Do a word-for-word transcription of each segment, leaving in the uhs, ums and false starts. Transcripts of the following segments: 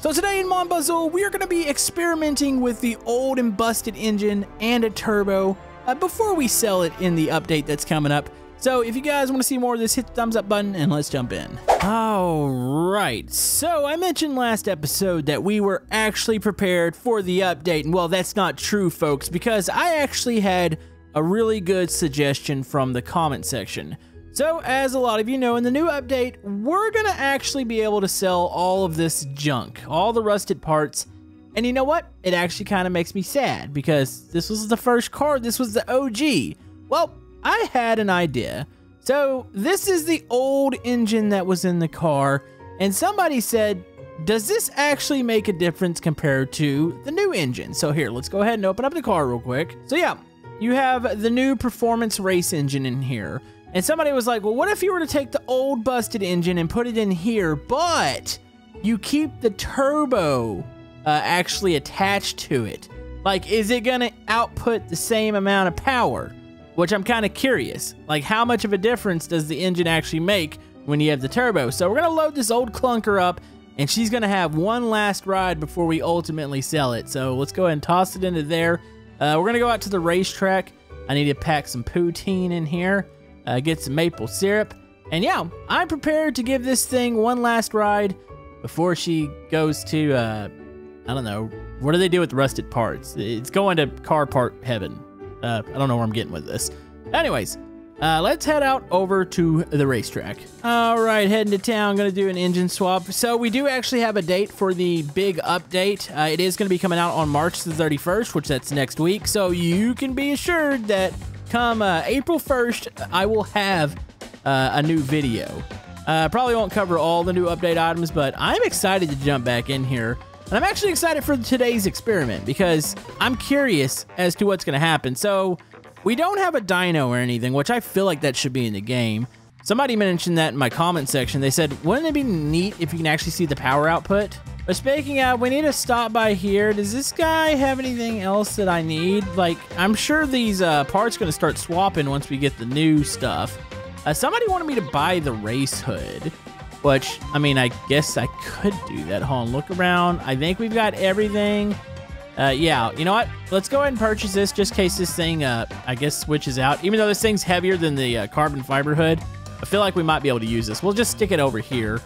So today in Mon Bazou, we are going to be experimenting with the old and busted engine and a turbo uh, before we sell it in the update that's coming up. So if you guys want to see more of this, hit the thumbs up button and let's jump in. All right, so I mentioned last episode that we were actually prepared for the update. And well, that's not true, folks, because I actually had a really good suggestion from the comment section. So as a lot of you know, in the new update, we're gonna actually be able to sell all of this junk, all the rusted parts. And you know what? It actually kind of makes me sad because this was the first card, this was the O G. Well, I had an idea. So this is the old engine that was in the car, and somebody said, does this actually make a difference compared to the new engine? So here, let's go ahead and open up the car real quick. So yeah, you have the new performance race engine in here, and somebody was like, well, what if you were to take the old busted engine and put it in here, but you keep the turbo uh, actually attached to it? Like, is it gonna output the same amount of power? Which I'm kind of curious, like how much of a difference does the engine actually make when you have the turbo? So we're gonna load this old clunker up and she's gonna have one last ride before we ultimately sell it. So let's go ahead and toss it into there. Uh, we're gonna go out to the racetrack. I need to pack some poutine in here, uh, get some maple syrup. And yeah, I'm prepared to give this thing one last ride before she goes to, uh, I don't know, what do they do with the rusted parts? It's going to car part heaven. Uh, I don't know where I'm getting with this. Anyways, uh, let's head out over to the racetrack. All right, heading to town, gonna do an engine swap. So we do actually have a date for the big update. Uh, it is gonna be coming out on March the thirty-first, which that's next week. So you can be assured that come uh, April first, I will have uh, a new video. Uh, probably won't cover all the new update items, but I'm excited to jump back in here. And I'm actually excited for today's experiment because I'm curious as to what's gonna happen. So we don't have a dyno or anything, which I feel like that should be in the game. Somebody mentioned that in my comment section. They said, wouldn't it be neat if you can actually see the power output? But speaking of, we need to stop by here. Does this guy have anything else that I need? Like, I'm sure these uh, parts gonna start swapping once we get the new stuff. Uh, somebody wanted me to buy the race hood. Which, I mean, I guess I could do that. Hold on, look around. I think we've got everything. Uh, yeah, you know what? Let's go ahead and purchase this just in case this thing, uh, I guess, switches out. Even though this thing's heavier than the uh, carbon fiber hood, I feel like we might be able to use this. We'll just stick it over here.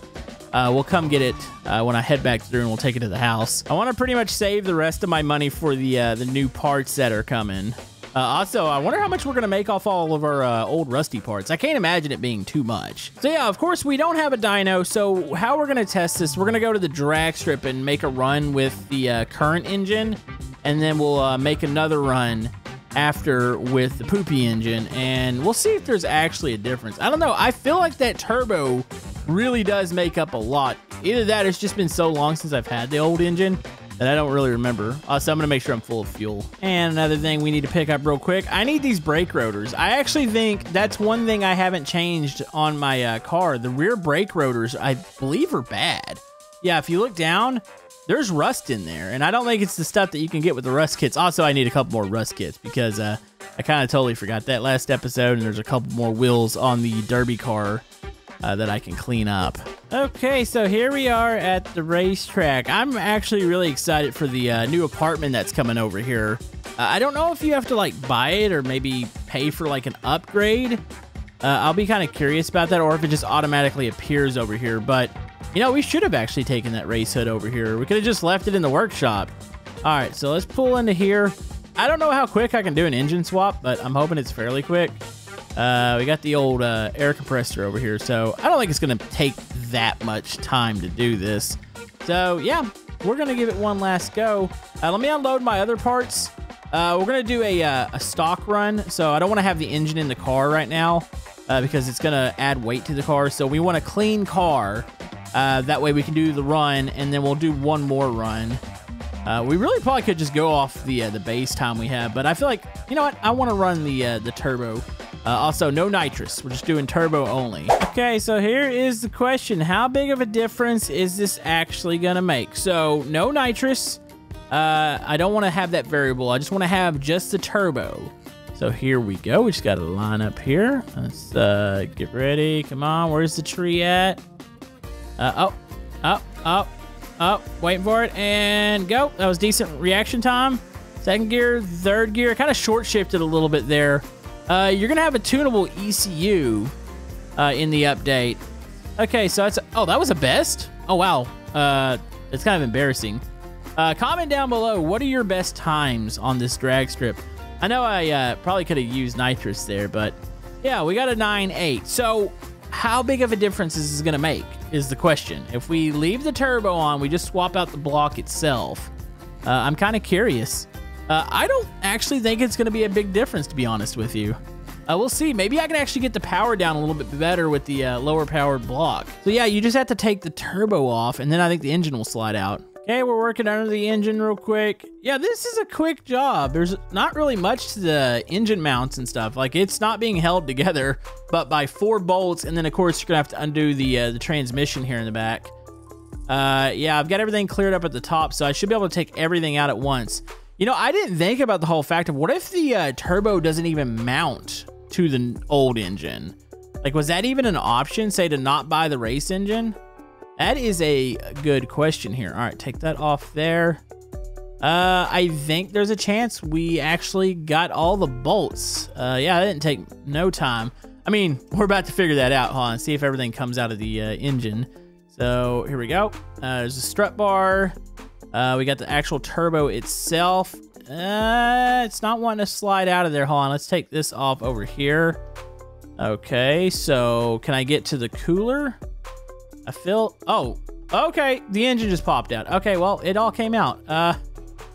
Uh, we'll come get it uh, when I head back through, and we'll take it to the house. I want to pretty much save the rest of my money for the, uh, the new parts that are coming. Uh, also, I wonder how much we're going to make off all of our uh, old rusty parts. I can't imagine it being too much. So yeah, of course, we don't have a dyno. So how we're going to test this, we're going to go to the drag strip and make a run with the uh, current engine. And then we'll uh, make another run after with the poopy engine. And we'll see if there's actually a difference. I don't know. I feel like that turbo really does make up a lot. Either that or it's just been so long since I've had the old engine that I don't really remember. Uh, so I'm gonna make sure I'm full of fuel. And another thing we need to pick up real quick, I need these brake rotors. I actually think that's one thing I haven't changed on my uh, car. The rear brake rotors, I believe, are bad. Yeah, if you look down, there's rust in there. And I don't think it's the stuff that you can get with the rust kits. Also, I need a couple more rust kits because uh, I kind of totally forgot that last episode. And there's a couple more wheels on the derby car Uh, that I can clean up. Okay, so here we are at the racetrack. I'm actually really excited for the uh, new apartment that's coming over here. Uh, I don't know if you have to like buy it or maybe pay for like an upgrade. Uh, I'll be kind of curious about that, or if it just automatically appears over here. But you know, we should have actually taken that race hood over here. We could have just left it in the workshop. All right, so let's pull into here. I don't know how quick I can do an engine swap, but I'm hoping it's fairly quick. Uh, we got the old uh, air compressor over here, so I don't think it's gonna take that much time to do this. So yeah, we're gonna give it one last go. Uh, let me unload my other parts. Uh, we're gonna do a, uh, a stock run, so I don't wanna have the engine in the car right now uh, because it's gonna add weight to the car. So we want a clean car. Uh, that way we can do the run, and then we'll do one more run. Uh, we really probably could just go off the uh, the base time we have, but I feel like, you know what? I wanna run the uh, the turbo. Uh, also, no nitrous. We're just doing turbo only. Okay, so here is the question. How big of a difference is this actually gonna make? So, no nitrous. Uh, I don't wanna have that variable. I just wanna have just the turbo. So here we go. We just gotta line up here. Let's uh, get ready. Come on, where's the tree at? Uh, oh, oh, oh. Oh, waiting for it, and go. That was decent reaction time. Second gear, third gear, kind of short shifted a little bit there. Uh, you're gonna have a tunable E C U uh, in the update. Okay, so that's, oh, that was a best? Oh, wow, uh, that's kind of embarrassing. Uh, comment down below, what are your best times on this drag strip? I know I uh, probably could have used nitrous there, but yeah, we got a nine eight. So how big of a difference is this gonna make is the question. If we leave the turbo on, we just swap out the block itself. Uh, I'm kind of curious. Uh, I don't actually think it's gonna be a big difference, to be honest with you. Uh, we'll see, maybe I can actually get the power down a little bit better with the uh, lower powered block. So yeah, you just have to take the turbo off and then I think the engine will slide out. Okay, we're working under the engine real quick. Yeah, this is a quick job. There's not really much to the engine mounts and stuff. Like, it's not being held together, but by four bolts, and then of course you're gonna have to undo the uh, the transmission here in the back. Uh, yeah, I've got everything cleared up at the top, so I should be able to take everything out at once. You know, I didn't think about the whole fact of what if the uh, turbo doesn't even mount to the old engine? Like, was that even an option, say, to not buy the race engine? That is a good question here. All right, take that off there. Uh, I think there's a chance we actually got all the bolts. Uh, yeah, that didn't take no time. I mean, we're about to figure that out, huh? And see if everything comes out of the uh, engine. So here we go. Uh, there's a strut bar. Uh, we got the actual turbo itself. Uh, it's not wanting to slide out of there. Hold on, let's take this off over here. Okay, so can I get to the cooler? I feel, oh, okay, the engine just popped out. Okay, well, it all came out. Uh,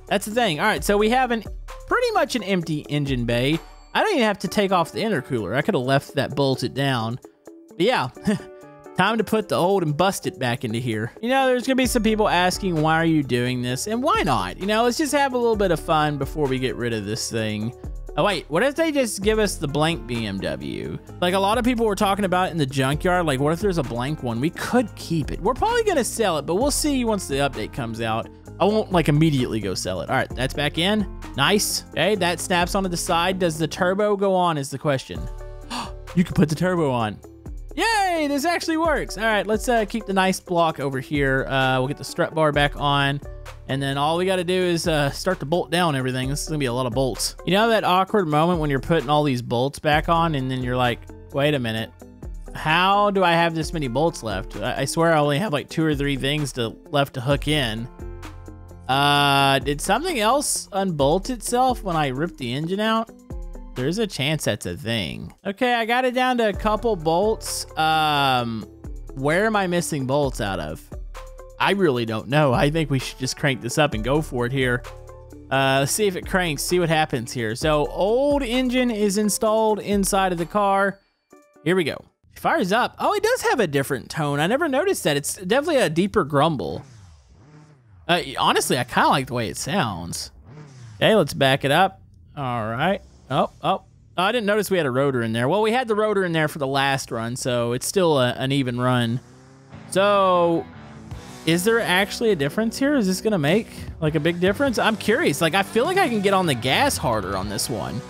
that's the thing. All right, so we have an pretty much an empty engine bay. I don't even have to take off the intercooler. I could have left that bolted down. But yeah, time to put the old and busted back into here. You know, there's gonna be some people asking, why are you doing this? And why not? You know, let's just have a little bit of fun before we get rid of this thing. Oh wait, what if they just give us the blank B M W? Like a lot of people were talking about in the junkyard, like what if there's a blank one? We could keep it. We're probably gonna sell it, but we'll see once the update comes out. I won't like immediately go sell it. All right, that's back in. Nice. Okay, that snaps onto the side. Does the turbo go on is the question. You can put the turbo on. Yay, this actually works. All right, let's uh, keep the nice block over here. Uh, we'll get the strut bar back on. And then all we gotta do is uh, start to bolt down everything. This is gonna be a lot of bolts. You know that awkward moment when you're putting all these bolts back on and then you're like, wait a minute, how do I have this many bolts left? I, I swear I only have like two or three things to left to hook in. Uh, did something else unbolt itself when I ripped the engine out? There's a chance that's a thing. Okay, I got it down to a couple bolts. Um, where am I missing bolts out of? I really don't know. I think we should just crank this up and go for it here. Uh, let's see if it cranks, see what happens here. So old engine is installed inside of the car. Here we go. It fires up. Oh, it does have a different tone. I never noticed that. It's definitely a deeper grumble. Uh, honestly, I kind of like the way it sounds. Okay, let's back it up. All right. Oh, oh, oh, I didn't notice we had a rotor in there. Well, we had the rotor in there for the last run, so it's still a, an even run. So... is there actually a difference here? Is this gonna make like a big difference? I'm curious. Like, I feel like I can get on the gas harder on this one.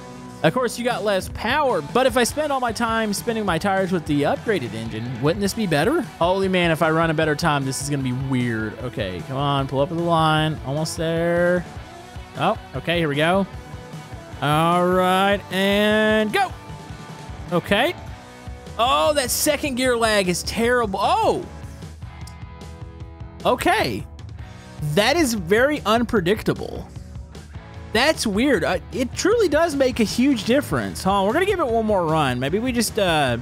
Of course, you got less power, but if I spend all my time spinning my tires with the upgraded engine, wouldn't this be better? Holy man, if I run a better time, this is gonna be weird. Okay, come on, pull up to the line. Almost there. Oh, okay, here we go. All right, and go. Okay. Oh, that second gear lag is terrible. Oh! Okay, that is very unpredictable. That's weird. Uh, it truly does make a huge difference, huh? We're gonna give it one more run. Maybe we just, uh,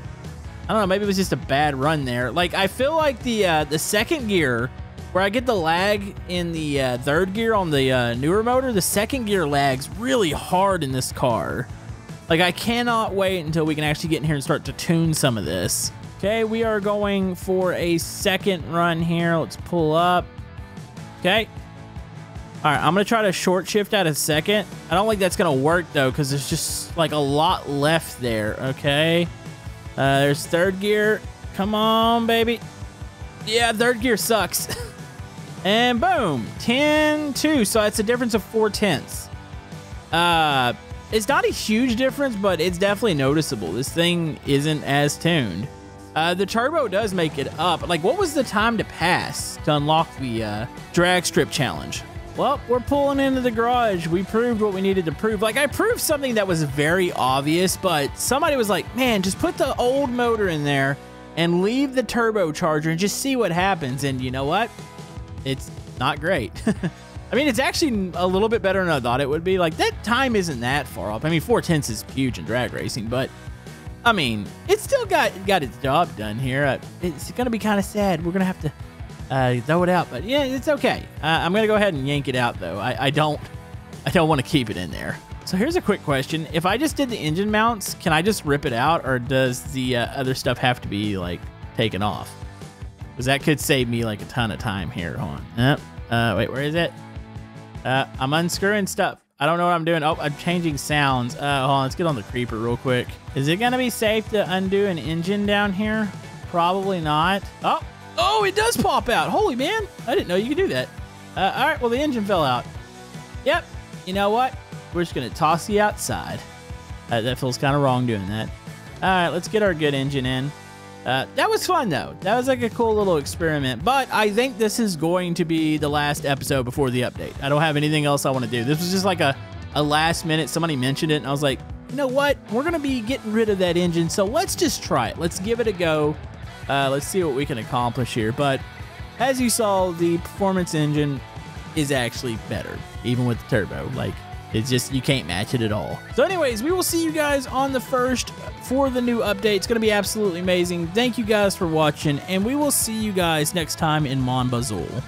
I don't know, maybe it was just a bad run there. Like, I feel like the uh, the second gear, where I get the lag in the uh, third gear on the uh, newer motor, the second gear lags really hard in this car. Like, I cannot wait until we can actually get in here and start to tune some of this. Okay, we are going for a second run here. Let's pull up. Okay. All right, I'm gonna try to short shift out a second. I don't think that's gonna work though, because there's just like a lot left there, okay? Uh, there's third gear. Come on, baby. Yeah, third gear sucks. And boom, ten two, so that's a difference of four tenths. Uh, it's not a huge difference, but it's definitely noticeable. This thing isn't as tuned. Uh, the turbo does make it up. Like, what was the time to pass to unlock the uh, drag strip challenge? Well, we're pulling into the garage. We proved what we needed to prove. Like, I proved something that was very obvious, but somebody was like, man, just put the old motor in there and leave the turbocharger and just see what happens. And you know what? It's not great. I mean, it's actually a little bit better than I thought it would be. Like, that time isn't that far up. I mean, four tenths is huge in drag racing, but I mean, it's still got got its job done here. It's going to be kind of sad. We're going to have to Uh, throw it out, but yeah, it's okay. Uh, I'm gonna go ahead and yank it out though. I, I don't, I don't want to keep it in there. So here's a quick question: if I just did the engine mounts, can I just rip it out, or does the uh, other stuff have to be like taken off? Because that could save me like a ton of time here. Hold on. Uh, uh, wait, where is it? Uh, I'm unscrewing stuff. I don't know what I'm doing. Oh, I'm changing sounds. Uh, hold on, let's get on the creeper real quick. Is it gonna be safe to undo an engine down here? Probably not. Oh. Oh, it does pop out. Holy man. I didn't know you could do that. Uh, all right. Well, the engine fell out. Yep. You know what? We're just going to toss you outside. Uh, that feels kind of wrong doing that. All right. Let's get our good engine in. Uh, that was fun, though. That was like a cool little experiment. But I think this is going to be the last episode before the update. I don't have anything else I want to do. This was just like a, a last minute. Somebody mentioned it, and I was like, you know what? We're going to be getting rid of that engine. So let's just try it. Let's give it a go. Uh, let's see what we can accomplish here. But as you saw, the performance engine is actually better, even with the turbo. Like, it's just, you can't match it at all. So anyways, we will see you guys on the first for the new update. It's going to be absolutely amazing. Thank you guys for watching, and we will see you guys next time in Mon Bazou.